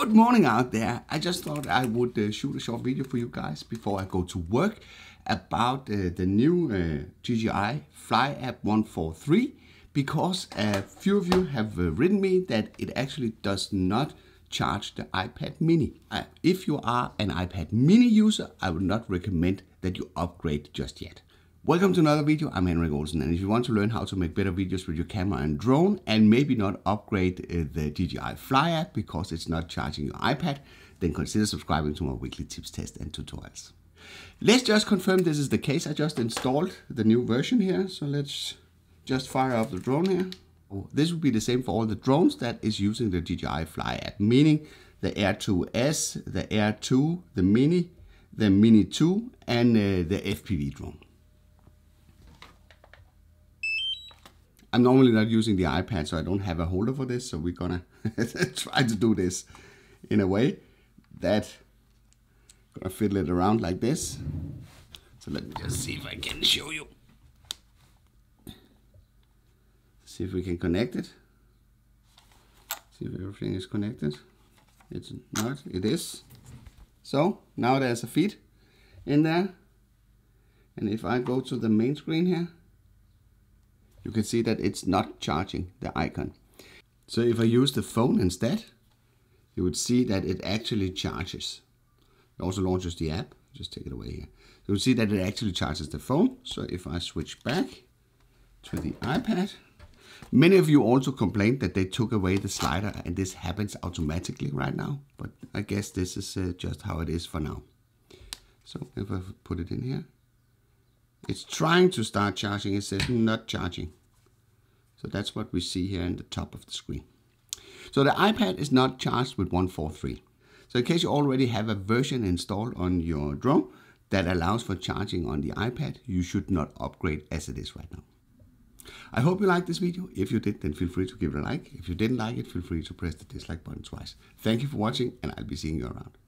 Good morning out there. I just thought I would shoot a short video for you guys before I go to work about the new DJI Fly App 143, because a few of you have written me that it actually does not charge the iPad Mini. If you are an iPad Mini user, I would not recommend that you upgrade just yet. Welcome to another video. I'm Henrik Olsen, and if you want to learn how to make better videos with your camera and drone, and maybe not upgrade the DJI Fly app because it's not charging your iPad, then consider subscribing to my weekly tips, tests and tutorials. Let's just confirm this is the case. I just installed the new version here, so let's just fire up the drone here. This will be the same for all the drones that is using the DJI Fly app, meaning the Air 2S, the Air 2, the Mini 2 and the FPV drone. I'm normally not using the iPad, so I don't have a holder for this, so we're gonna try to do this in a way that I'm gonna fiddle it around like this. So let me just see if I can show you. See if we can connect it. See if everything is connected. It's not, it is. So now there's a feed in there. And if I go to the main screen here, you can see that it's not charging the icon. So if I use the phone instead, you would see that it actually charges. It also launches the app. Just take it away here. You will see that it actually charges the phone. So if I switch back to the iPad, many of you also complained that they took away the slider, and this happens automatically right now. But I guess this is just how it is for now. So if I put it in here, it's trying to start charging. It says not charging. So that's what we see here in the top of the screen. So the iPad is not charged with 143. So in case you already have a version installed on your drone that allows for charging on the iPad, you should not upgrade as it is right now. I hope you liked this video. If you did, then feel free to give it a like. If you didn't like it, feel free to press the dislike button twice. Thank you for watching, and I'll be seeing you around.